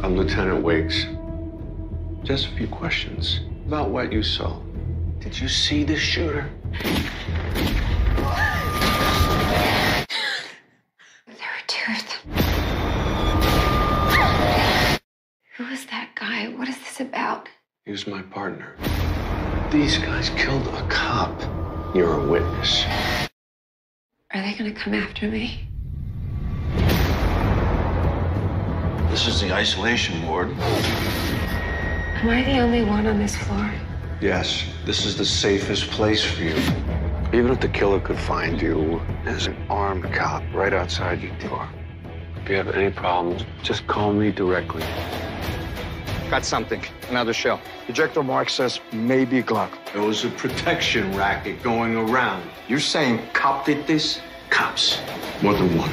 I'm Lieutenant Wakes. Just a few questions about what you saw. Did you see the shooter? There were two of them. Who is that guy? What is this about? He was my partner. These guys killed a cop. You're a witness. Are they gonna come after me? This is the isolation ward. Am I the only one on this floor? Yes, this is the safest place for you. Even if the killer could find you, there's an armed cop right outside your door. If you have any problems, just call me directly. Got something. Another shell. Ejector mark says maybe Glock. There was a protection racket going around. You're saying cop did this? Cops. More than one.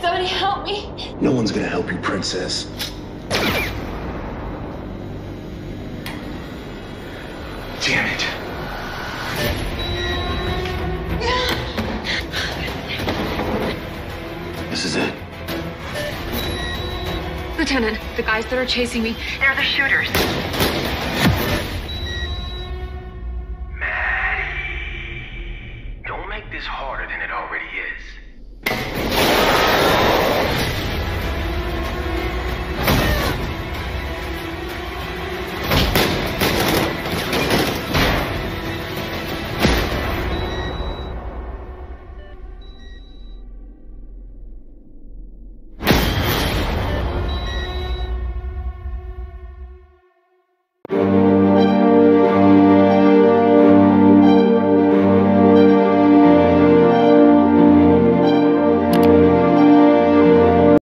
Somebody help me. No one's gonna help you, Princess. Damn it. This is it. Lieutenant, the guys that are chasing me, they're the shooters.